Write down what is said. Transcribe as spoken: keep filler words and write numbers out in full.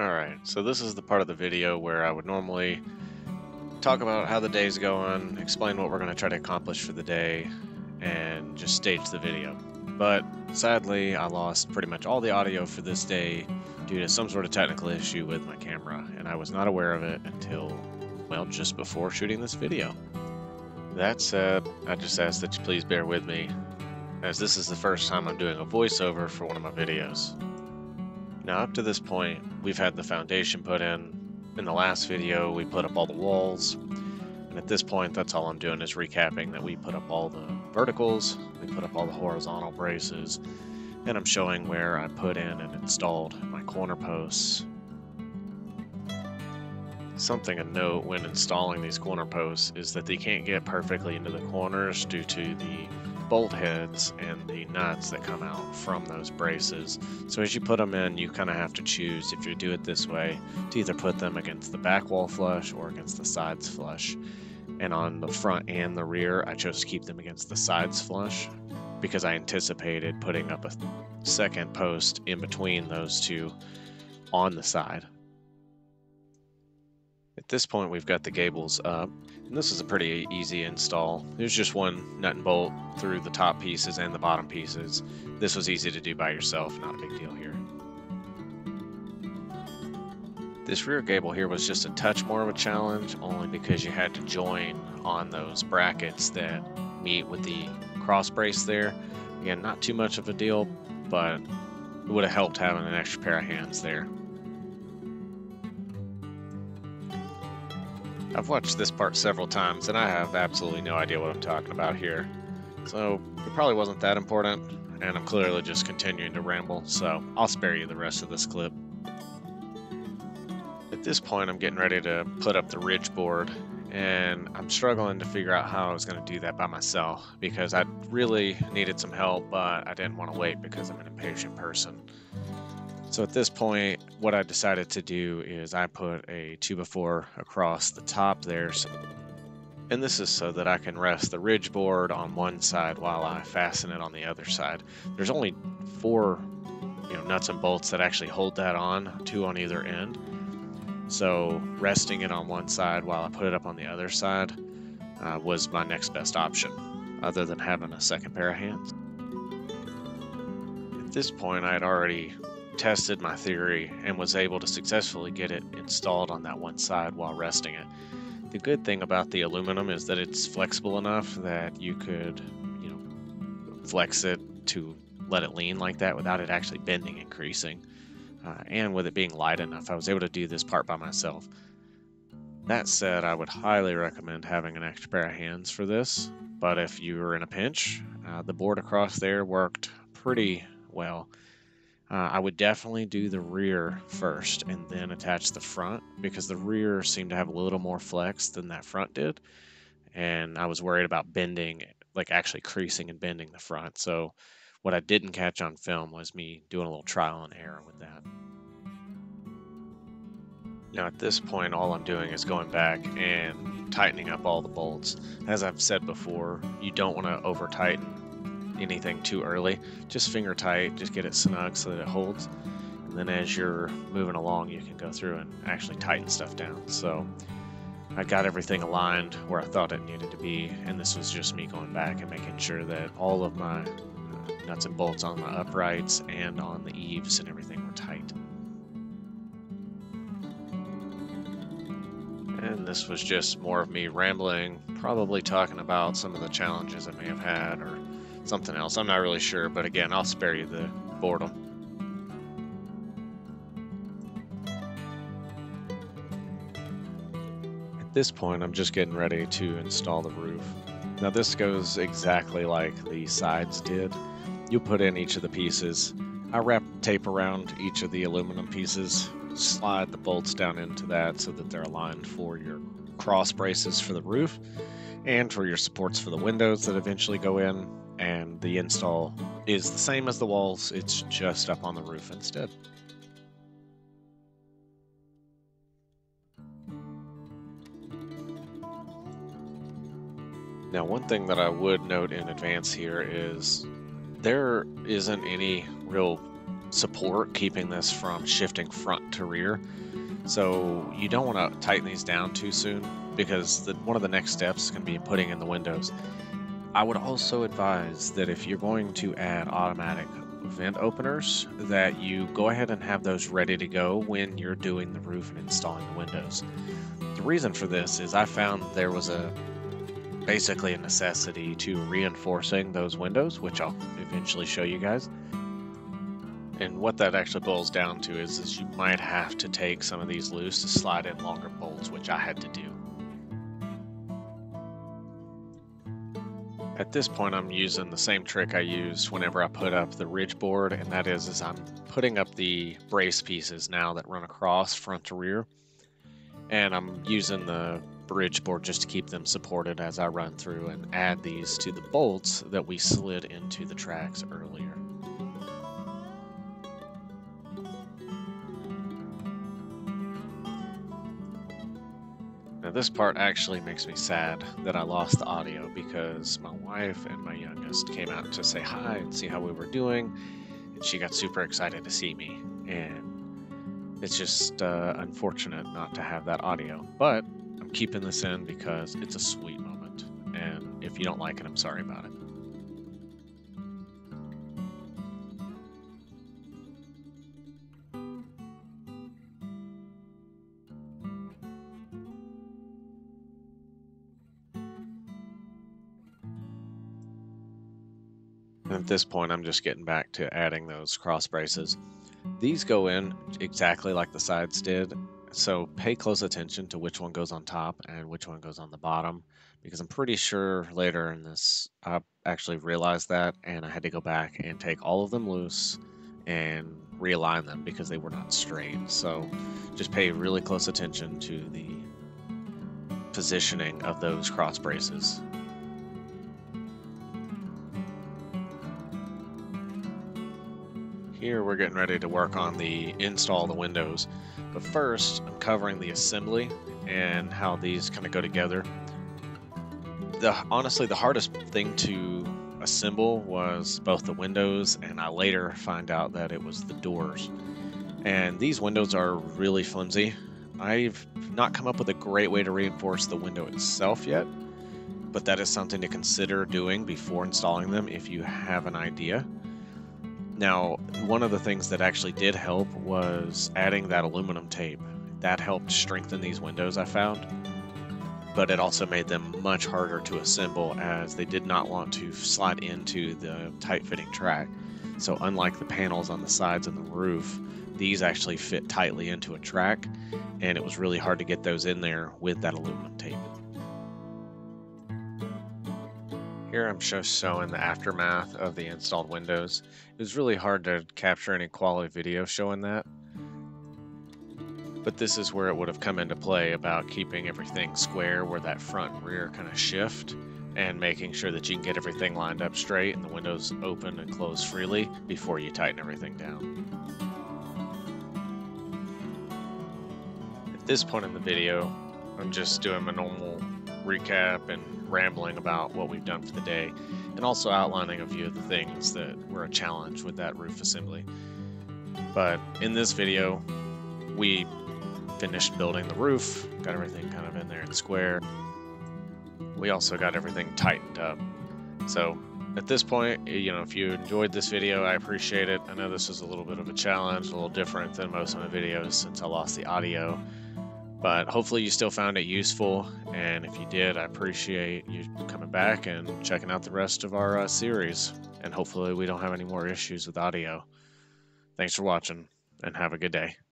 Alright, so this is the part of the video where I would normally talk about how the day's going, explain what we're going to try to accomplish for the day, and just stage the video. But sadly, I lost pretty much all the audio for this day due to some sort of technical issue with my camera, and I was not aware of it until, well, just before shooting this video. That said, I just ask that you please bear with me, as this is the first time I'm doing a voiceover for one of my videos. Now, up to this point, we've had the foundation put in. In the last video, we put up all the walls, and at this point, that's all I'm doing is recapping that we put up all the verticals, we put up all the horizontal braces, and I'm showing where I put in and installed my corner posts. Something to note when installing these corner posts is that they can't get perfectly into the corners due to the bolt heads and the nuts that come out from those braces. So as you put them in, you kind of have to choose, if you do it this way, to either put them against the back wall flush or against the sides flush. And on the front and the rear, I chose to keep them against the sides flush because I anticipated putting up a second post in between those two on the side. At this point, we've got the gables up, and this is a pretty easy install. There's just one nut and bolt through the top pieces and the bottom pieces. This was easy to do by yourself, not a big deal here. This rear gable here was just a touch more of a challenge, only because you had to join on those brackets that meet with the cross brace there. Again, not too much of a deal, but it would have helped having an extra pair of hands there. I've watched this part several times, and I have absolutely no idea what I'm talking about here. So, it probably wasn't that important, and I'm clearly just continuing to ramble, so I'll spare you the rest of this clip. At this point, I'm getting ready to put up the ridge board, and I'm struggling to figure out how I was going to do that by myself, because I really needed some help, but I didn't want to wait because I'm an impatient person. So at this point, what I decided to do is I put a two by four across the top there. And this is so that I can rest the ridge board on one side while I fasten it on the other side. There's only four you know, nuts and bolts that actually hold that on, two on either end. So resting it on one side while I put it up on the other side uh, was my next best option, other than having a second pair of hands. At this point, I had already tested my theory and was able to successfully get it installed on that one side while resting it. The good thing about the aluminum is that it's flexible enough that you could, you know, flex it to let it lean like that without it actually bending and creasing. Uh, and with it being light enough, I was able to do this part by myself. That said, I would highly recommend having an extra pair of hands for this, but if you were in a pinch, uh, the board across there worked pretty well. Uh, I would definitely do the rear first and then attach the front, because the rear seemed to have a little more flex than that front did. And I was worried about bending, like actually creasing and bending the front. So what I didn't catch on film was me doing a little trial and error with that. Now at this point, all I'm doing is going back and tightening up all the bolts. As I've said before, you don't want to over tighten anything too early. Just finger tight, just get it snug so that it holds, and then as you're moving along you can go through and actually tighten stuff down. So I got everything aligned where I thought it needed to be, and this was just me going back and making sure that all of my uh, nuts and bolts on my uprights and on the eaves and everything were tight. And this was just more of me rambling, probably talking about some of the challenges I may have had or something else. I'm not really sure, but again, I'll spare you the boredom. At this point, I'm just getting ready to install the roof. Now this goes exactly like the sides did. You put in each of the pieces. I wrap tape around each of the aluminum pieces, slide the bolts down into that so that they're aligned for your cross braces for the roof and for your supports for the windows that eventually go in. And the install is the same as the walls, it's just up on the roof instead. Now, one thing that I would note in advance here is there isn't any real support keeping this from shifting front to rear. So you don't want to tighten these down too soon, because the, one of the next steps can be putting in the windows. I would also advise that if you're going to add automatic vent openers, that you go ahead and have those ready to go when you're doing the roof and installing the windows. The reason for this is I found there was a basically a necessity to reinforcing those windows, which I'll eventually show you guys. And what that actually boils down to is, is you might have to take some of these loose to slide in longer bolts, which I had to do. At this point, I'm using the same trick I used whenever I put up the ridge board, and that is, is I'm putting up the brace pieces now that run across front to rear, and I'm using the ridge board just to keep them supported as I run through and add these to the bolts that we slid into the tracks earlier. Now this part actually makes me sad that I lost the audio, because my wife and my youngest came out to say hi and see how we were doing, and she got super excited to see me, and it's just uh, unfortunate not to have that audio, but I'm keeping this in because it's a sweet moment, and if you don't like it, I'm sorry about it. At this point, I'm just getting back to adding those cross braces. These go in exactly like the sides did, so pay close attention to which one goes on top and which one goes on the bottom, because I'm pretty sure later in this I actually realized that, and I had to go back and take all of them loose and realign them because they were not straight. So just pay really close attention to the positioning of those cross braces. Here we're getting ready to work on the install of the windows, but first I'm covering the assembly and how these kind of go together. The honestly the hardest thing to assemble was both the windows, and I later find out that it was the doors. And these windows are really flimsy. I've not come up with a great way to reinforce the window itself yet, but that is something to consider doing before installing them if you have an idea. Now, one of the things that actually did help was adding that aluminum tape. That helped strengthen these windows, I found, but it also made them much harder to assemble, as they did not want to slide into the tight-fitting track. So unlike the panels on the sides and the roof, these actually fit tightly into a track, and it was really hard to get those in there with that aluminum tape. Here I'm just showing the aftermath of the installed windows. It was really hard to capture any quality video showing that, but this is where it would have come into play about keeping everything square where that front and rear kind of shift, and making sure that you can get everything lined up straight and the windows open and close freely before you tighten everything down. At this point in the video, I'm just doing my normal recap and rambling about what we've done for the day, and also outlining a few of the things that were a challenge with that roof assembly. But in this video, we finished building the roof, got everything kind of in there and square. We also got everything tightened up. So at this point, you know, if you enjoyed this video, I appreciate it. I know this is a little bit of a challenge, a little different than most of my videos since I lost the audio. But hopefully you still found it useful, and if you did, I appreciate you coming back and checking out the rest of our uh, series, and hopefully we don't have any more issues with audio. Thanks for watching, and have a good day.